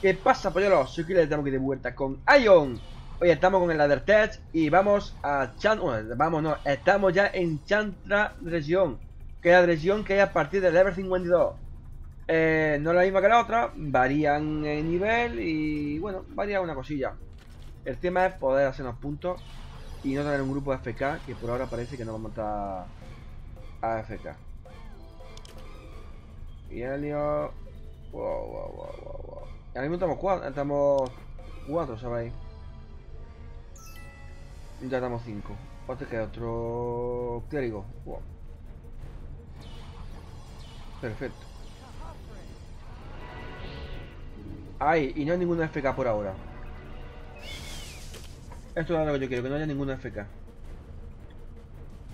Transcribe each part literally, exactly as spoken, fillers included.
¿Qué pasa, pollolos? Soy Killer, estamos aquí de vuelta con Ion. Hoy estamos con el Ladder Tech y vamos a Chantra. Bueno, vamos, no, estamos ya en Chantra Región, que es la región que hay a partir del Ever cincuenta y dos. Eh, no es la misma que la otra, varían el nivel y bueno, varía una cosilla. El tema es poder hacernos puntos y no tener un grupo de A F K, que por ahora parece que no vamos a estar a A F K. Y Helio. Wow, wow, wow, wow, wow. Ahora mismo estamos cuatro, estamos cuatro, ¿sabéis? Ya estamos cinco. Otro que otro clérigo. Wow. Perfecto. Ay, y no hay ninguna F K por ahora. Esto es lo que yo quiero, que no haya ninguna F K.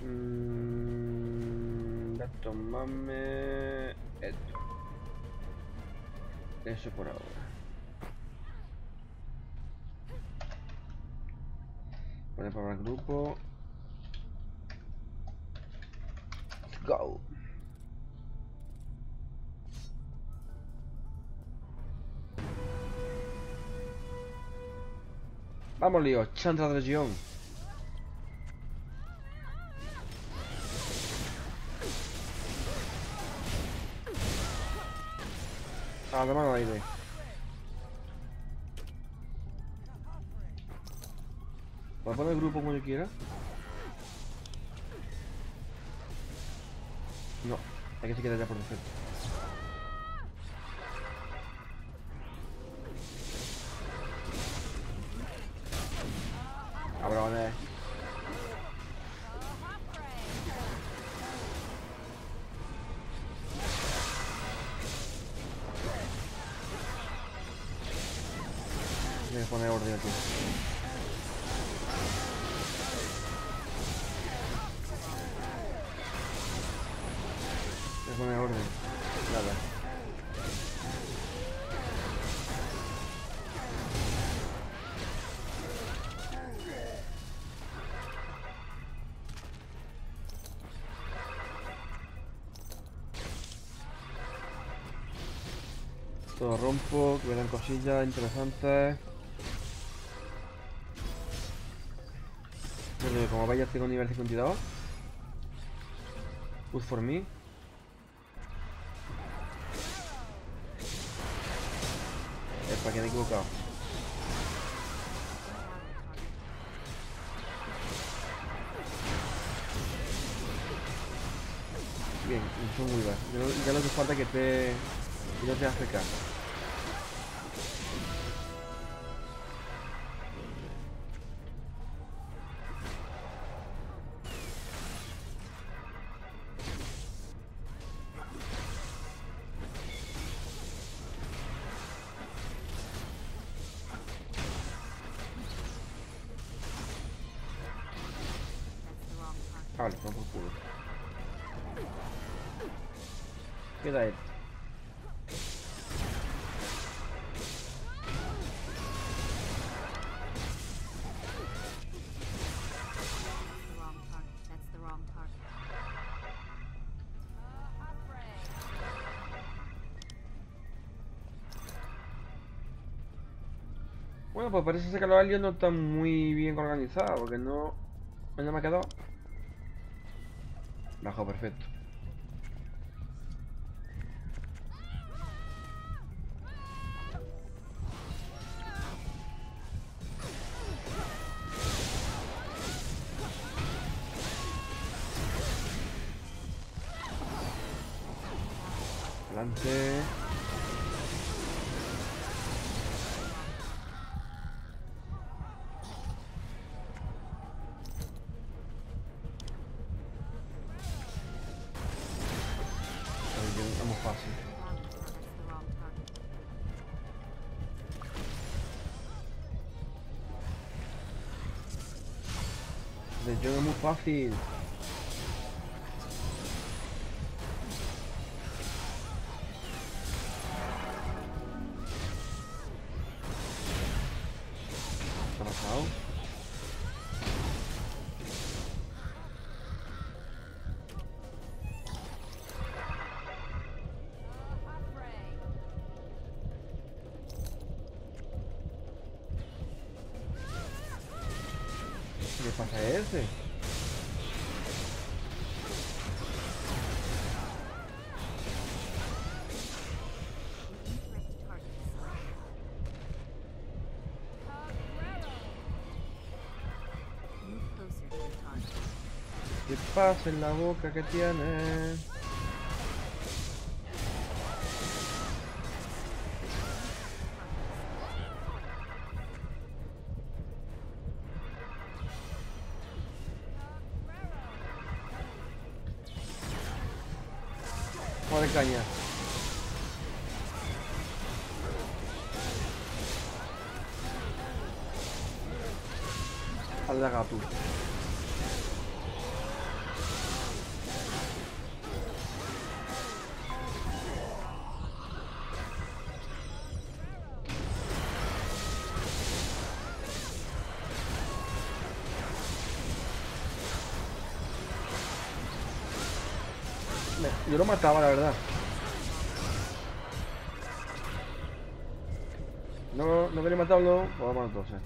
Mmm. Tomarme esto. Eso por ahora. Poner para el grupo. Let's go. Vamos, lío, Chantra Región. A la mano aire. Voy a poner el grupo como yo quiera. No, hay que se queda ya por defecto. Cabrones. Voy a poner orden aquí. Voy a poner orden. Nada. Todo rompo, que me dan cosillas interesantes. Como vaya, tengo nivel cincuenta y dos. Good for me. Epa, que me he equivocado. Bien, son muy bien. Yo, ya lo que falta es que te... que no te hace caso. Vale, no por culo. Queda esto. Bueno, pues parece ser que los aliens no están muy bien organizados, porque no... no me ha quedado. Bajo, perfecto. Adelante. Fácil. El juego es muy fácil. ha pasado? ¿Qué pasa a ese? ¿Qué pasa en la boca que tiene? Joder, caña. Al la gato. Yo lo mataba, la verdad. No, no quería matarlo. Vamos entonces.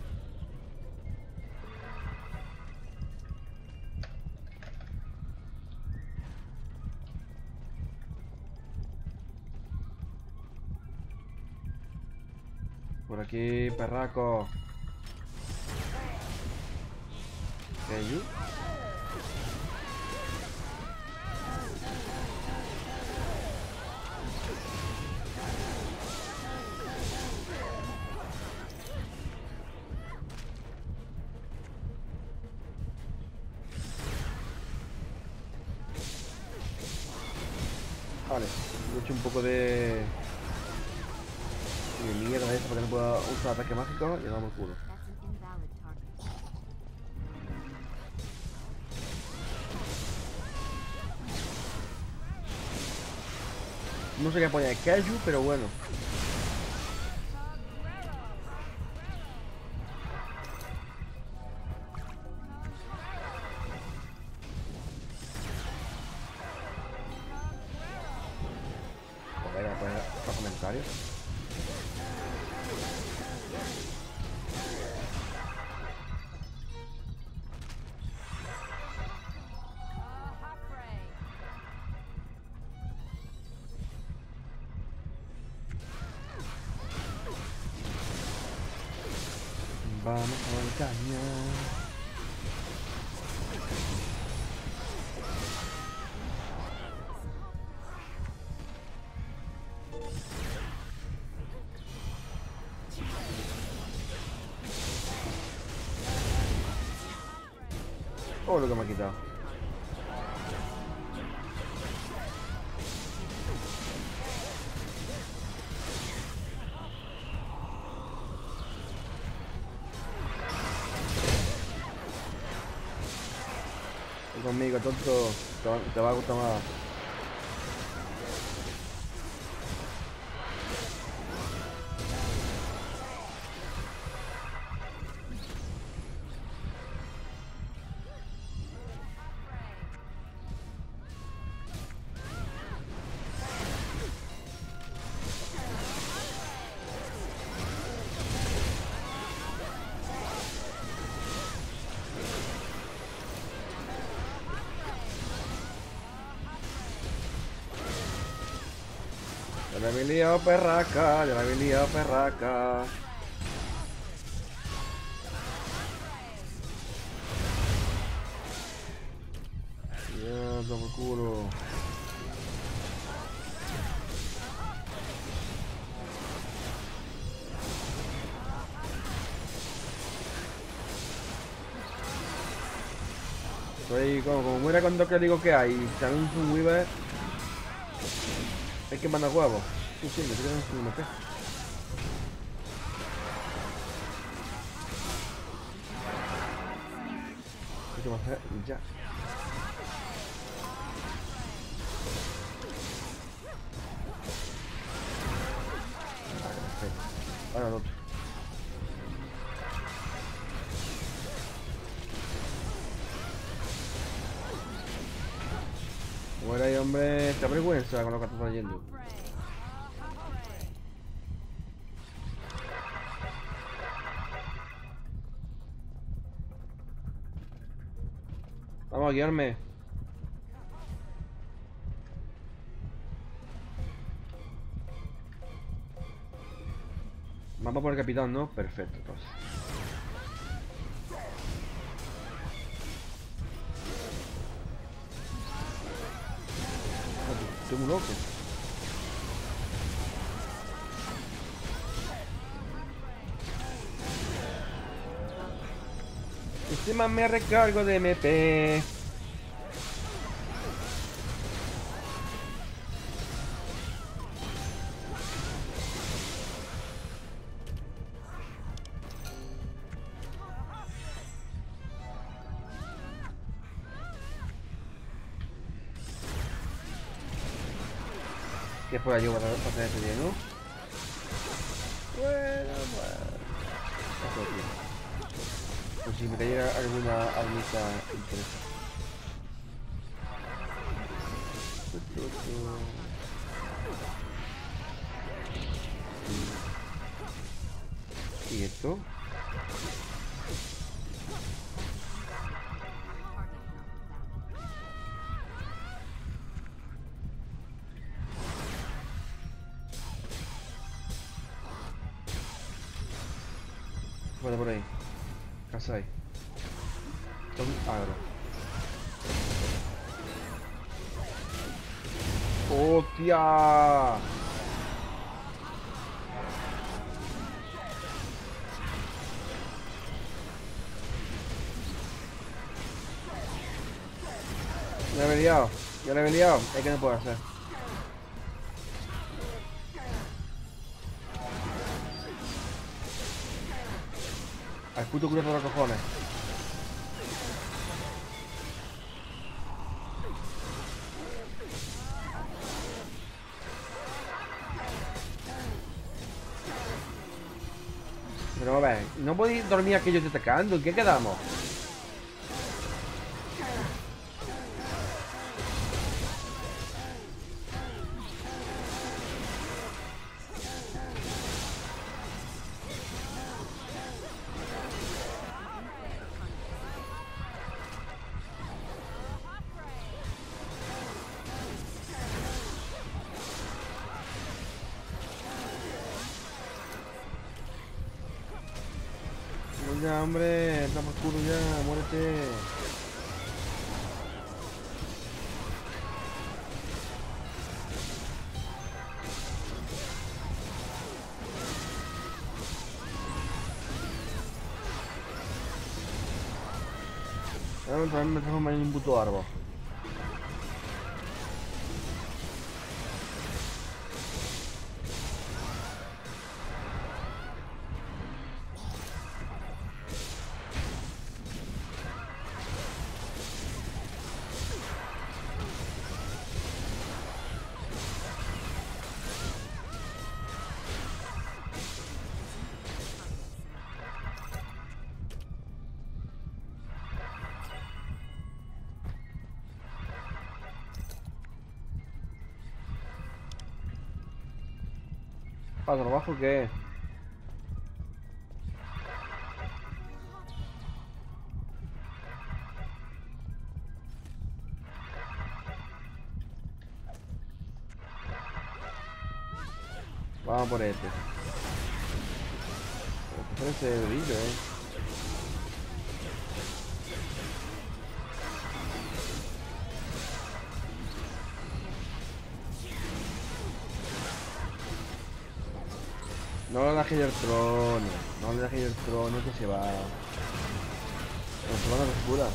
Por aquí, perraco. ¿Qué hay? Vale, he hecho un poco de... de mierda esa para que no pueda usar ataque mágico y le damos el culo. No sé qué poner Kaiju, pero bueno. Vamos con el cañón. Oh, lo que me ha quitado. Ven conmigo, tonto. Te va, te va a gustar más. Ya la había liado, perraca, ya la había liado, perraca. Ya, toma el culo. Soy como, como muera cuando que digo que hay, también es un Weaver. Es que manda huevos. Sí, sí, me tiran un mate. ¿Qué va a hacer? Ya. Ahora el otro. hombre, te avergüenza con lo que estás trayendo. Vamos a guiarme. Vamos por el capitán, ¿no? Perfecto, entonces. Estoy muy loco. Encima me recargo de M P. Que pueda yo para hacer este día, ¿no? Bueno, bueno. Pues si me cayera alguna armita interesante. ¿Y esto? Bueno, por ahí. Casa ahí. Son agro. ¡Hostia! Ya me he liado. Ya me he liado. Es que no puedo hacer. Al puto culo por los cojones. Pero a ver, no podéis dormir aquí yo te atacando. ¿En qué quedamos? Ya, hombre, está más oscuro ya, muérete. Ahora también me trajo un puto árbol. ¿Para trabajo qué? Vamos por este. Parece brillo, eh. No le dejéis el trono, no le dejéis el trono que se va. Pero se va a la oscura.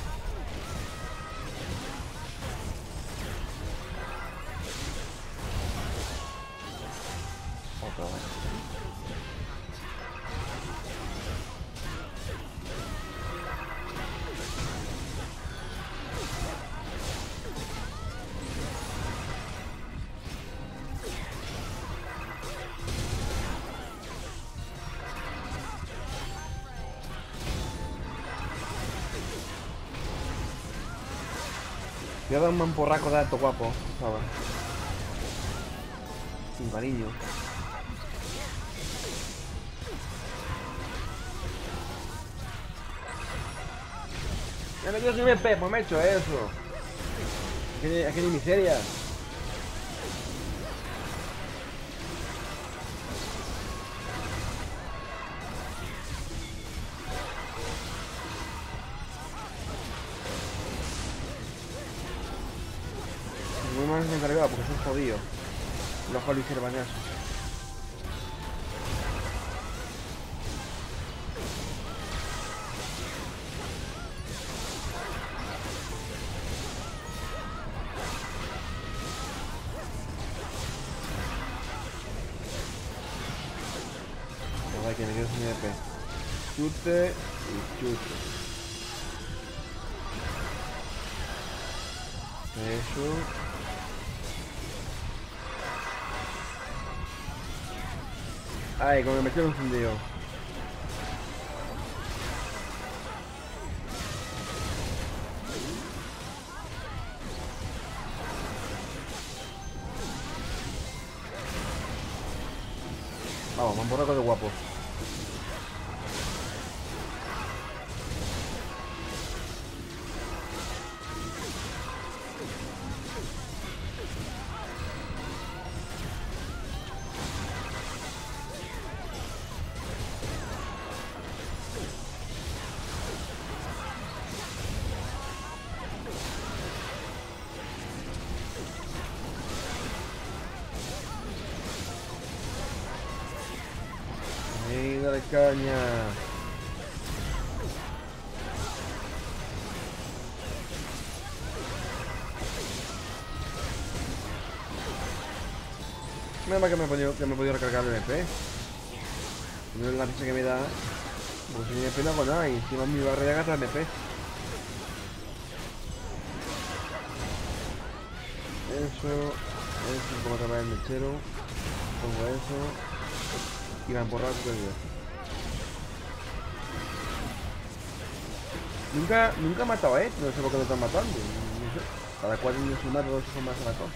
Otra vez. Voy a dar un mamporraco de alto guapo. Ahora. Sin cariño. Yo soy un M P, pues me he hecho eso. Es que ni miseria. Muy mal se encargaba porque son jodidos. Los cuales hicieron bañazos. Que me quedo sin E P. Chute y chute. Eso. Ay, como que me quedo fundido. Vamos, vamos por algo de guapo. De caña. Menos mal que me he podido, que me he podido recargar el M P. No es la pista que me da. Porque si me pena con nada y encima mi barrera gasta el M P. Eso, eso, como atrapar el mechero. Pongo eso. Y me han borrado todo el video. Nunca, nunca he matado, eh. No sé por qué me están matando. No sé. Cada cuatro años y más, dos son más a la cosa.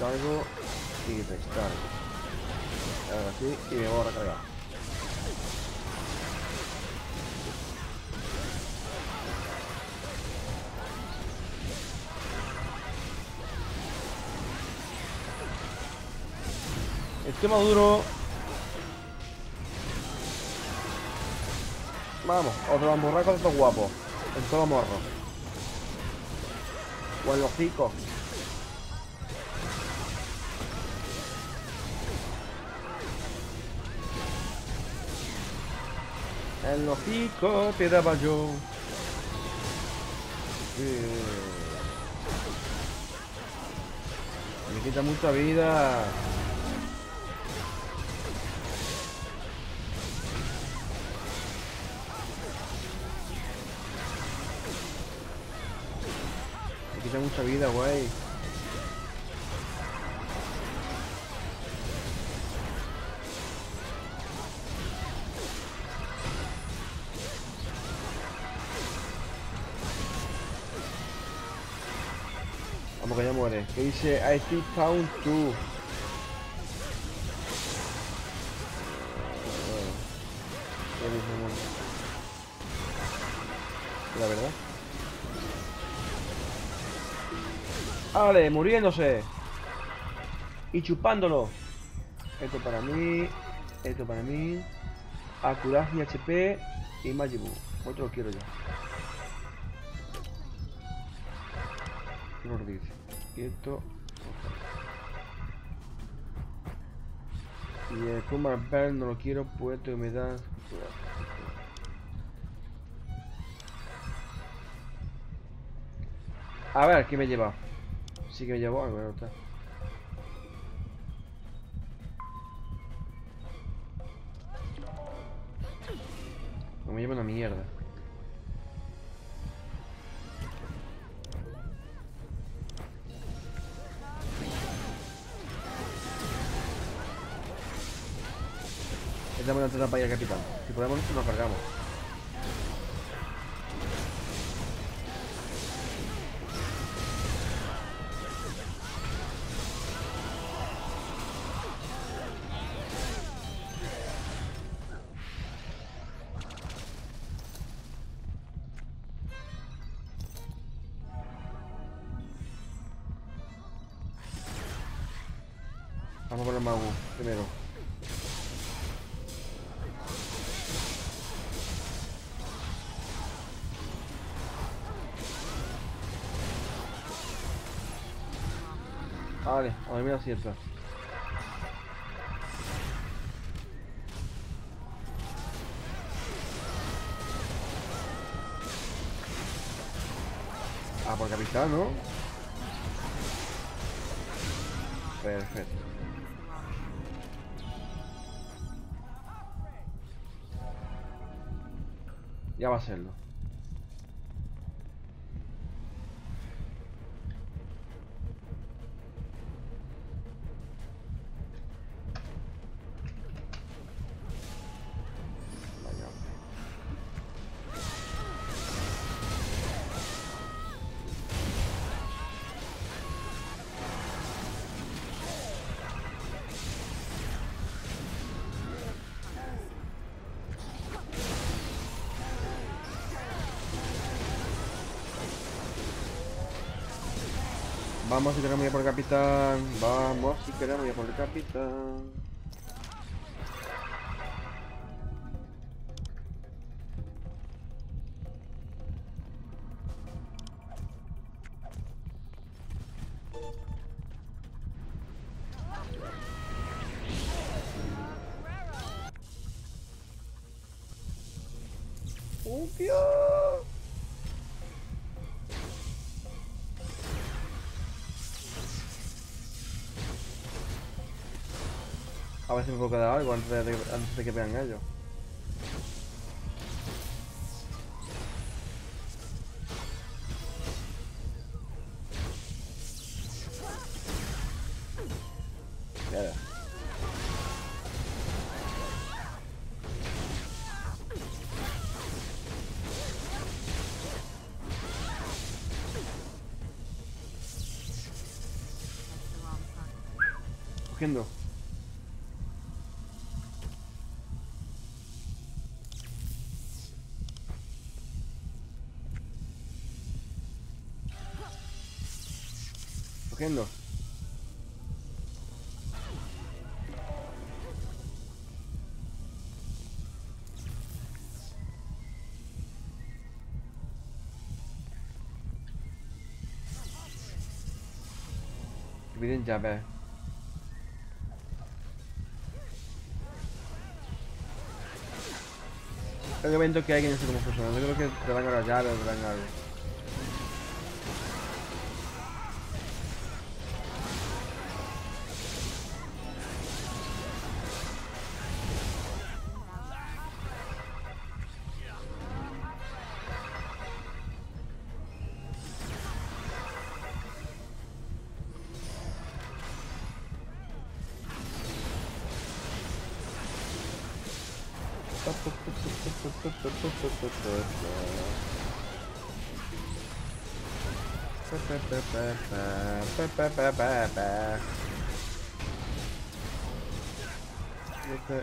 Cargo y descargo. Ahora sí, y me voy a recargar. El tema duro. Vamos, otro bamburraco de estos guapos. En todo morro. O en los picos. En los picos te daba yo. Me quita mucha vida. Quita mucha vida, guay. Vamos que ya muere. Que dice I think found two. La verdad. Vale, muriéndose y chupándolo. Esto para mí, esto para mí. Acuracia, H P y Majibu. Otro lo quiero ya. Mordir. Y esto. Y el Kumar Bell no lo quiero, pues esto me da A ver, ¿qué me he llevado? Sí que me llevo algo, bueno, no me llevo una mierda. Esta es una trampa ya, capitán. Si podemos esto, nos cargamos. Vamos con el mago primero. Vale, a mí me acierta. Ah, por capital, ¿no? Perfecto. Ya va a serlo. Vamos, si queremos ir por el capitán. Vamos, si queremos ir por el capitán. ¡Oh, Dios! A ver si me puedo quedar algo antes de, antes de que vean ellos. Queda. Cogiendo. Cogiendo. Miren ya, ve. El evento que hay que no sé cómo funciona. Yo creo que te van a la llave o te van a algo.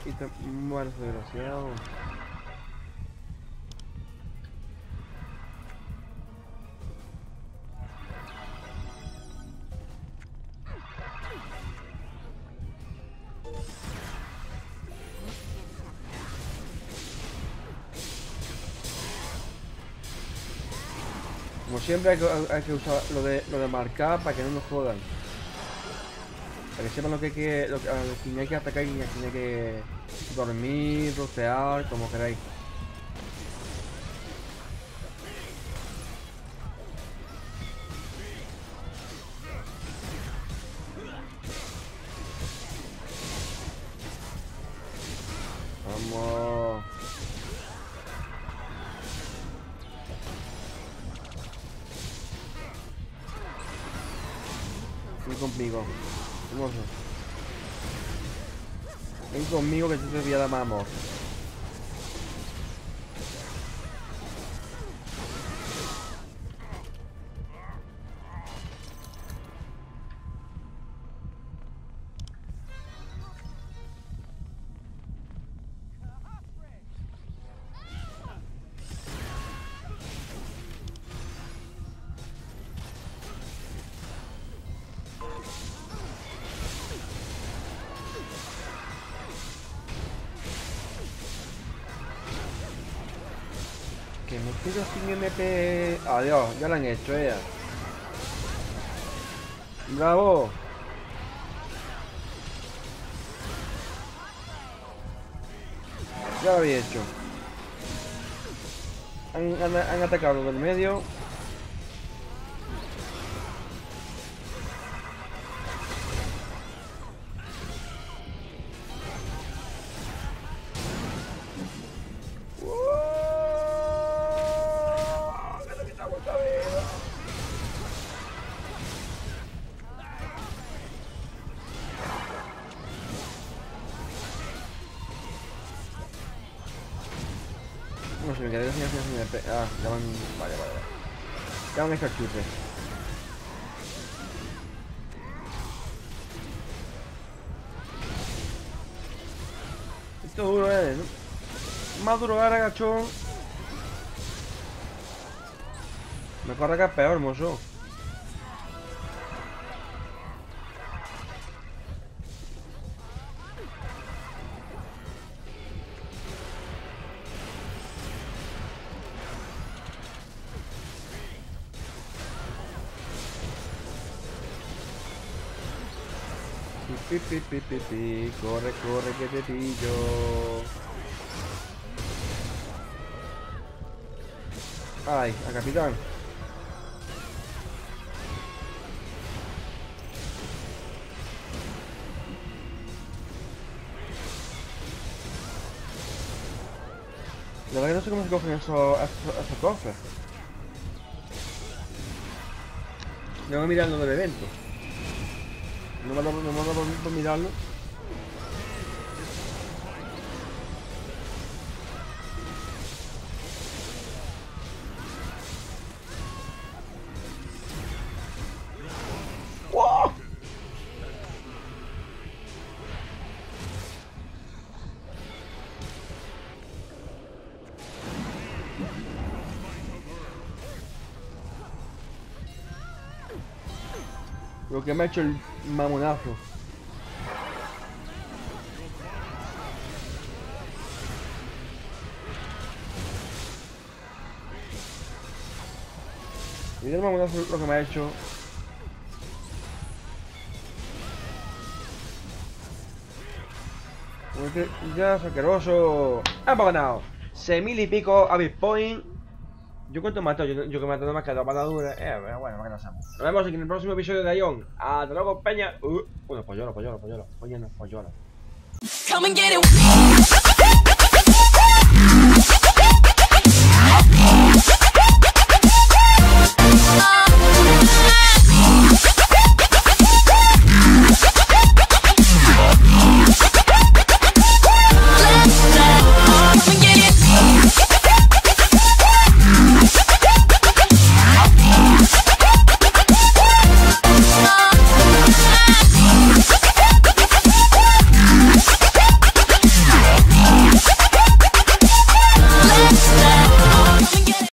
Y te mueres, desgraciado. Como siempre hay que, hay que usar lo de, lo de marcar para que no nos jodan. Para que sepan lo que hay que, lo, a quien hay que atacar y a quien hay que dormir, rotear, como queráis. Vamos. Ven conmigo. Hermoso. Ven conmigo que yo te voy a dar más amor. Que me quedo sin M P. Adiós, ya la han hecho ella. Bravo. Ya lo había hecho. Han, han, han atacado del medio. No se me quedé sin hacer. Ah, ya van. Vale, vale, vale. Ya van a estar chutes. Esto es duro, eh. Más duro ahora, gachón. Me corre acá peor, mozo. Pi, pi, pi, pi, pi. Corre, corre, que te pillo. Ay, a capitán. La verdad que no sé cómo se cogen esos, esos, esos cofres. Yo voy mirando del evento. No me lo no me lo por, por mirarlo. ¡Wow! Lo que me ha hecho el mamonazo. Mira el mamonazo lo que me ha hecho. Porque ya es asqueroso. Hemos ganado. seis mil y pico a Bitcoin. Yo cuento mato, yo, yo que mato no me ha quedado para la dura. Eh, bueno, bueno, nos vemos en el próximo episodio de Ion. Hasta luego, peña. Uh, bueno, pollolo, pollolo, pollolo, pollolo, pollolo.